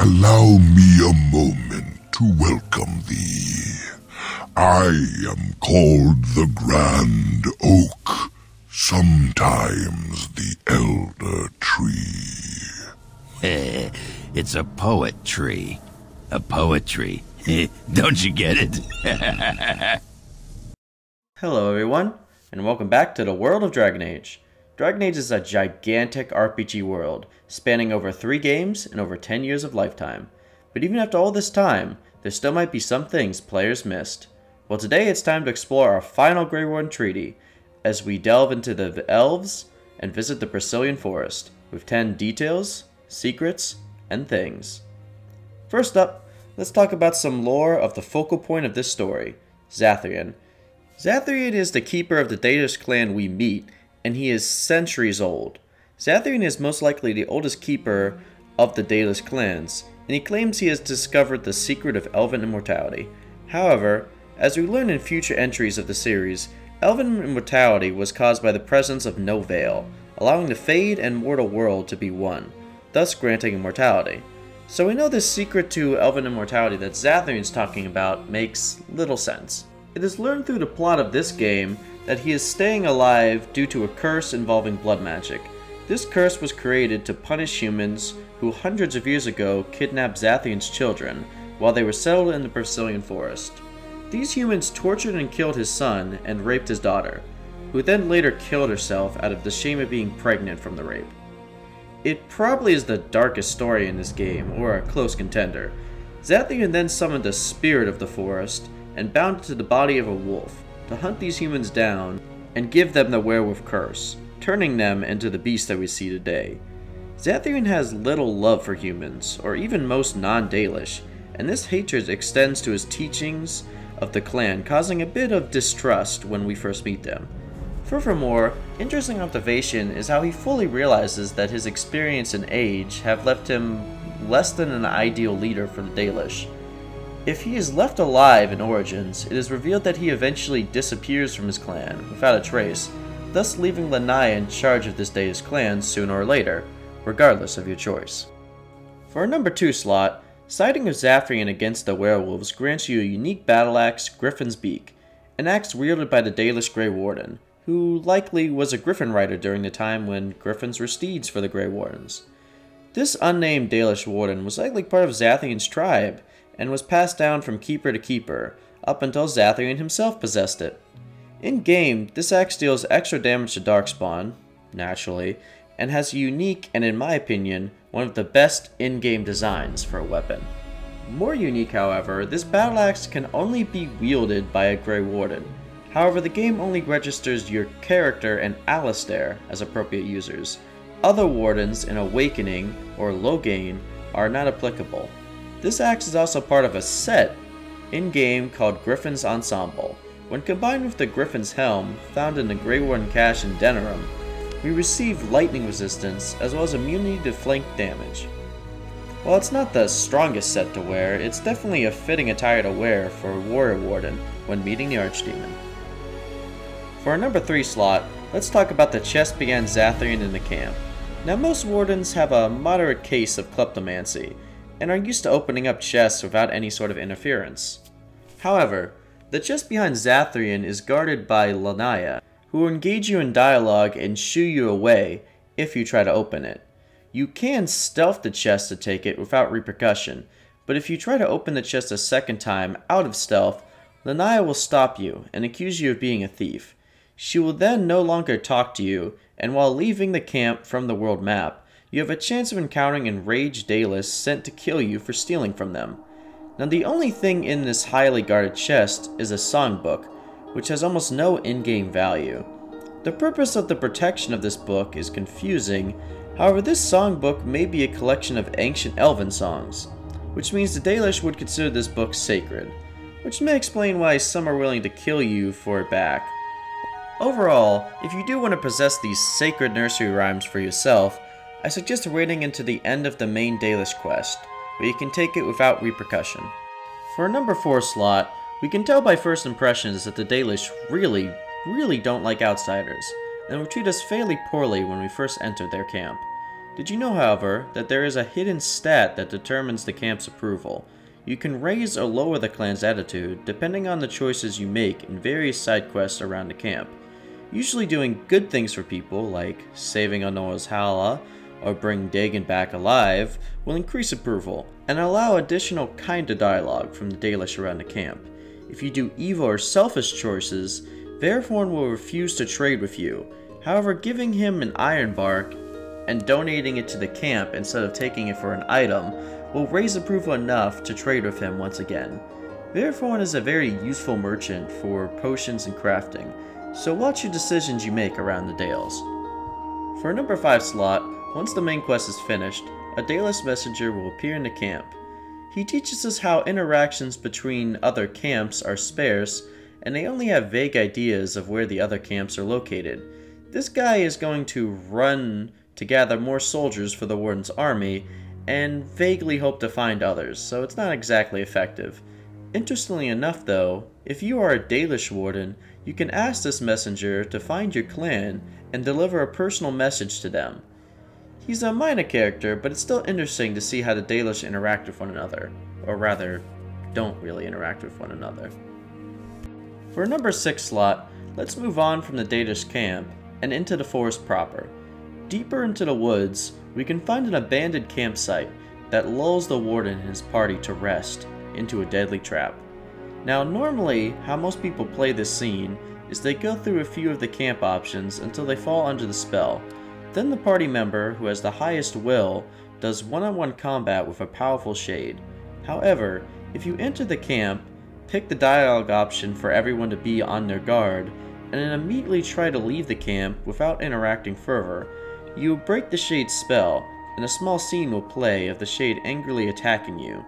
Allow me a moment to welcome thee. I am called the Grand Oak, sometimes the Elder Tree. It's a poet tree. A poetry. Don't you get it? Hello everyone, and welcome back to the world of Dragon Age. Dragon Age is a gigantic RPG world, spanning over 3 games and over 10 years of lifetime. But even after all this time, there still might be some things players missed. Well, today it's time to explore our final Grey Warden treaty, as we delve into the elves and visit the Brecilian Forest, with 10 details, secrets, and things. First up, let's talk about some lore of the focal point of this story, Zathrian. Zathrian is the keeper of the Dalish clan we meet, and he is centuries old. Zathrian is most likely the oldest keeper of the Dalish clans, and he claims he has discovered the secret of elven immortality. However, as we learn in future entries of the series, elven immortality was caused by the presence of no veil, allowing the Fade and mortal world to be one, thus granting immortality. So we know this secret to elven immortality that Zathrian's talking about makes little sense. It is learned through the plot of this game that he is staying alive due to a curse involving blood magic. This curse was created to punish humans who hundreds of years ago kidnapped Zathrian's children while they were settled in the Brecilian Forest. These humans tortured and killed his son and raped his daughter, who then later killed herself out of the shame of being pregnant from the rape. It probably is the darkest story in this game, or a close contender. Zathrian then summoned a spirit of the forest and bound it to the body of a wolf, to hunt these humans down and give them the werewolf curse, turning them into the beast that we see today. Zathrian has little love for humans, or even most non-Dalish, and this hatred extends to his teachings of the clan, causing a bit of distrust when we first meet them. Furthermore, interesting observation is how he fully realizes that his experience and age have left him less than an ideal leader for the Dalish. If he is left alive in Origins, it is revealed that he eventually disappears from his clan, without a trace, thus leaving Lanaya in charge of this day's clan sooner or later, regardless of your choice. For our number 2 slot, siding of Zathrian against the werewolves grants you a unique battle axe, Griffin's Beak, an axe wielded by the Dalish Grey Warden, who likely was a griffin rider during the time when griffins were steeds for the Grey Wardens. This unnamed Dalish Warden was likely part of Zathrian's tribe, and was passed down from keeper to keeper, up until Zathrian himself possessed it. In-game, this axe deals extra damage to Darkspawn, naturally, and has a unique, and in my opinion, one of the best in-game designs for a weapon. More unique, however, this battle axe can only be wielded by a Grey Warden. However, the game only registers your character and Alistair as appropriate users. Other Wardens in Awakening, or Loghain, are not applicable. This axe is also part of a set in-game called Griffin's Ensemble. When combined with the Griffin's Helm, found in the Grey Warden cache in Denerim, we receive lightning resistance as well as immunity to flank damage. While it's not the strongest set to wear, it's definitely a fitting attire to wear for a Warrior Warden when meeting the Archdemon. For our number 3 slot, let's talk about the chess behind Zathrian in the camp. Now most Wardens have a moderate case of kleptomancy, and are used to opening up chests without any sort of interference. However, the chest behind Zathrian is guarded by Lanaya, who will engage you in dialogue and shoo you away if you try to open it. You can stealth the chest to take it without repercussion, but if you try to open the chest a second time out of stealth, Lanaya will stop you and accuse you of being a thief. She will then no longer talk to you, and while leaving the camp from the world map, you have a chance of encountering enraged Dalish sent to kill you for stealing from them. Now the only thing in this highly guarded chest is a songbook, which has almost no in-game value. The purpose of the protection of this book is confusing, however this songbook may be a collection of ancient elven songs, which means the Dalish would consider this book sacred, which may explain why some are willing to kill you for it back. Overall, if you do want to possess these sacred nursery rhymes for yourself, I suggest waiting until the end of the main Dalish quest, where you can take it without repercussion. For a number 4 slot, we can tell by first impressions that the Dalish really don't like outsiders, and will treat us fairly poorly when we first enter their camp. Did you know, however, that there is a hidden stat that determines the camp's approval? You can raise or lower the clan's attitude depending on the choices you make in various side quests around the camp. Usually doing good things for people, like saving Onoa's Hala or bringing Dagon back alive, will increase approval, and allow additional kind of dialogue from the Dalish around the camp. If you do evil or selfish choices, Varathorn will refuse to trade with you. However, giving him an iron bark and donating it to the camp instead of taking it for an item will raise approval enough to trade with him once again. Varathorn is a very useful merchant for potions and crafting, so watch your decisions you make around the Dales. For a number 5 slot, once the main quest is finished, a Dalish messenger will appear in the camp. He teaches us how interactions between other camps are sparse, and they only have vague ideas of where the other camps are located. This guy is going to run to gather more soldiers for the Warden's army, and vaguely hope to find others, so it's not exactly effective. Interestingly enough though, if you are a Dalish Warden, you can ask this messenger to find your clan and deliver a personal message to them. He's a minor character, but it's still interesting to see how the Dalish interact with one another, or rather, don't really interact with one another. For a number 6 slot, let's move on from the Dalish camp and into the forest proper. Deeper into the woods, we can find an abandoned campsite that lulls the Warden and his party to rest into a deadly trap. Now normally, how most people play this scene is they go through a few of the camp options until they fall under the spell. Then the party member who has the highest will does one-on-one combat with a powerful shade. However, if you enter the camp, pick the dialogue option for everyone to be on their guard, and then immediately try to leave the camp without interacting further, you break the shade's spell, and a small scene will play of the shade angrily attacking you.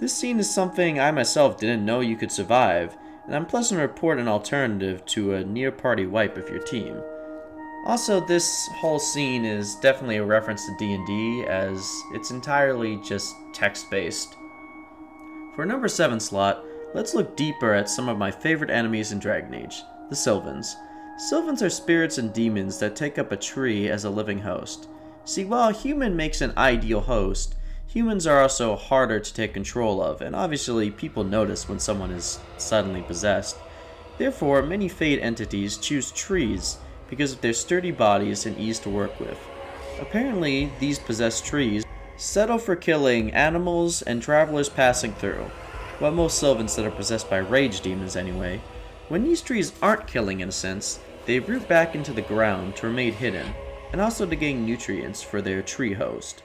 This scene is something I myself didn't know you could survive, and I'm pleased to report an alternative to a near-party wipe of your team. Also, this whole scene is definitely a reference to D&D, as it's entirely just text-based. For a number 7 slot, let's look deeper at some of my favorite enemies in Dragon Age, the Sylvans. Sylvans are spirits and demons that take up a tree as a living host. See, while a human makes an ideal host, humans are also harder to take control of, and obviously people notice when someone is suddenly possessed. Therefore, many Fade entities choose trees because of their sturdy bodies and ease to work with. Apparently, these possessed trees settle for killing animals and travelers passing through, well, most Sylvans that are possessed by rage demons anyway. When these trees aren't killing innocents, they root back into the ground to remain hidden, and also to gain nutrients for their tree host.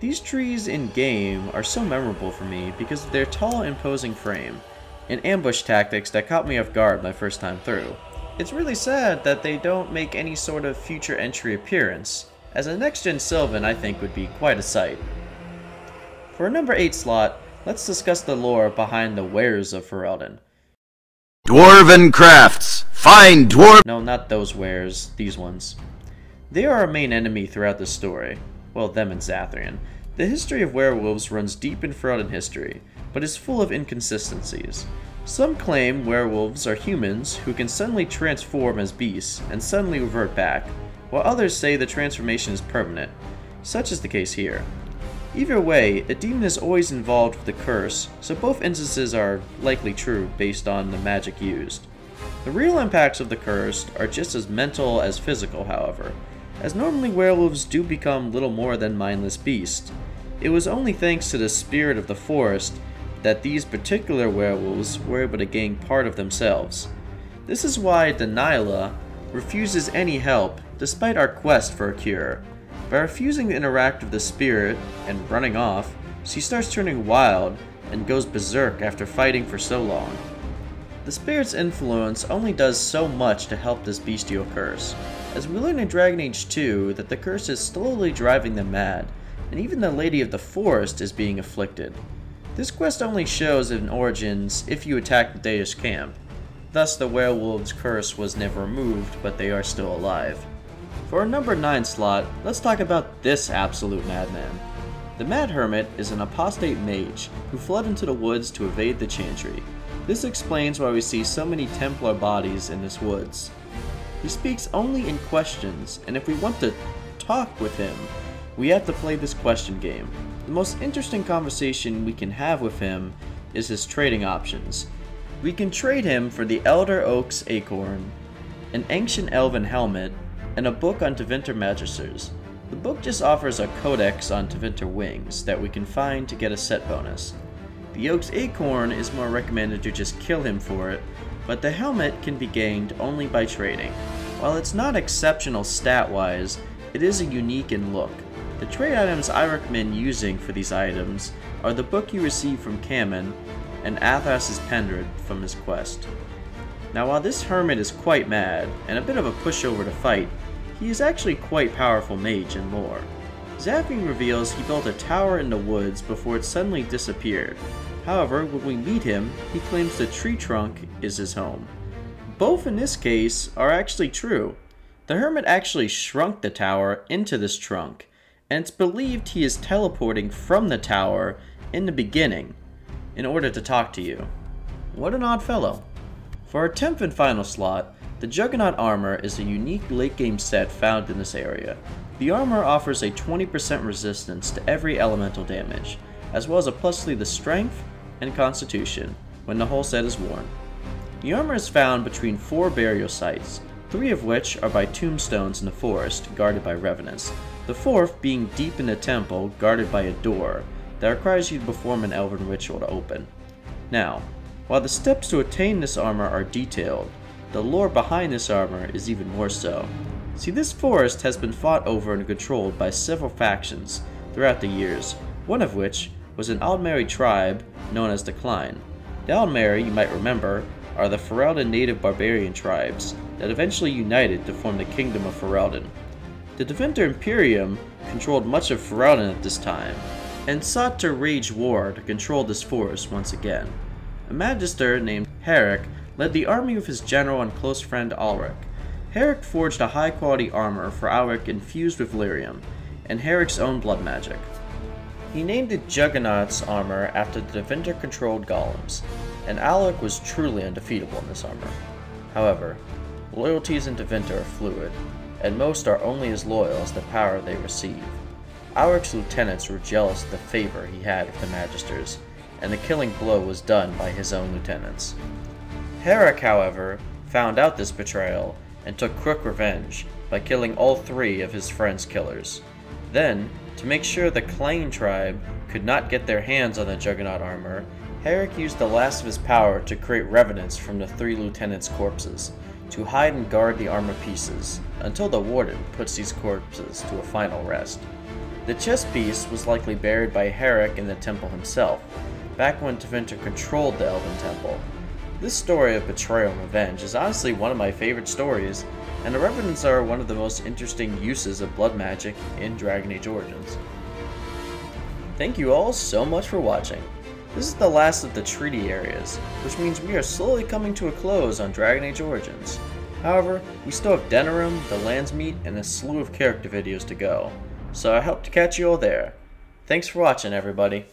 These trees in-game are so memorable for me because of their tall, imposing frame, and ambush tactics that caught me off guard my first time through. It's really sad that they don't make any sort of future entry appearance, as a next-gen Sylvan I think would be quite a sight. For a number 8 slot, let's discuss the lore behind the wares of Ferelden. Dwarven crafts! Find dwarf— No, not those wares, these ones. They are our main enemy throughout the story. Well, them and Zathrian. The history of werewolves runs deep in Ferelden history, but is full of inconsistencies. Some claim werewolves are humans who can suddenly transform as beasts and suddenly revert back, while others say the transformation is permanent. Such is the case here. Either way, a demon is always involved with the curse, so both instances are likely true based on the magic used. The real impacts of the curse are just as mental as physical, however, as normally werewolves do become little more than mindless beasts. It was only thanks to the spirit of the forest that these particular werewolves were able to gain part of themselves. This is why Danyla refuses any help despite our quest for a cure. By refusing to interact with the spirit and running off, she starts turning wild and goes berserk after fighting for so long. The spirit's influence only does so much to help this bestial curse, as we learn in Dragon Age II that the curse is slowly driving them mad, and even the Lady of the Forest is being afflicted. This quest only shows in Origins if you attack the Dalish camp, thus the werewolves' curse was never removed, but they are still alive. For our number 9 slot, let's talk about this absolute madman. The Mad Hermit is an apostate mage who fled into the woods to evade the Chantry. This explains why we see so many Templar bodies in this woods. He speaks only in questions, and if we want to talk with him. We have to play this question game. The most interesting conversation we can have with him is his trading options. We can trade him for the Elder Oak's Acorn, an ancient elven helmet, and a book on Tevinter Magisters. The book just offers a codex on Tevinter Wings that we can find to get a set bonus. The Oak's Acorn is more recommended to just kill him for it, but the helmet can be gained only by trading. While it's not exceptional stat-wise, it is a unique in look. The trade items I recommend using for these items are the book you receive from Kamen, and Athas's Pendred from his quest. Now while this hermit is quite mad, and a bit of a pushover to fight, he is actually quite powerful mage in lore. Zathrian reveals he built a tower in the woods before it suddenly disappeared. However, when we meet him, he claims the tree trunk is his home. Both in this case are actually true. The hermit actually shrunk the tower into this trunk, and it's believed he is teleporting from the tower in the beginning, in order to talk to you. What an odd fellow. For our 10th and final slot, the Juggernaut armor is a unique late game set found in this area. The armor offers a 20% resistance to every elemental damage, as well as a +3 to strength and constitution when the whole set is worn. The armor is found between 4 burial sites, 3 of which are by tombstones in the forest guarded by revenants, the 4th being deep in the temple guarded by a door that requires you to perform an elven ritual to open. Now, while the steps to attain this armor are detailed, the lore behind this armor is even more so. See, this forest has been fought over and controlled by several factions throughout the years, one of which was an Aldmeri tribe known as the Cline. The Aldmeri, you might remember, are the Ferelden native barbarian tribes that eventually united to form the Kingdom of Ferelden. The Tevinter Imperium controlled much of Ferelden at this time, and sought to wage war to control this forest once again. A magister named Herrick led the army with his general and close friend Alaric. Herrick forged a high-quality armor for Alaric infused with lyrium, and Herrick's own blood magic. He named it Juggernaut's armor after the Tevinter-controlled golems, and Alaric was truly undefeatable in this armor. However, loyalties in Tevinter are fluid, and most are only as loyal as the power they receive. Alaric's lieutenants were jealous of the favor he had with the Magisters, and the killing blow was done by his own lieutenants. Herrick, however, found out this betrayal and took quick revenge by killing all 3 of his friend's killers. Then, to make sure the Cline tribe could not get their hands on the Juggernaut armor, Herrick used the last of his power to create revenants from the 3 lieutenants' corpses to hide and guard the armor pieces until the warden puts these corpses to a final rest. The chest piece was likely buried by Herrick in the temple himself, back when Tevinter controlled the Elven Temple. This story of betrayal and revenge is honestly one of my favorite stories, and the revenants are one of the most interesting uses of blood magic in Dragon Age Origins. Thank you all so much for watching. This is the last of the treaty areas, which means we are slowly coming to a close on Dragon Age Origins. However, we still have Denerim, the Landsmeet, and a slew of character videos to go. So I hope to catch you all there. Thanks for watching, everybody.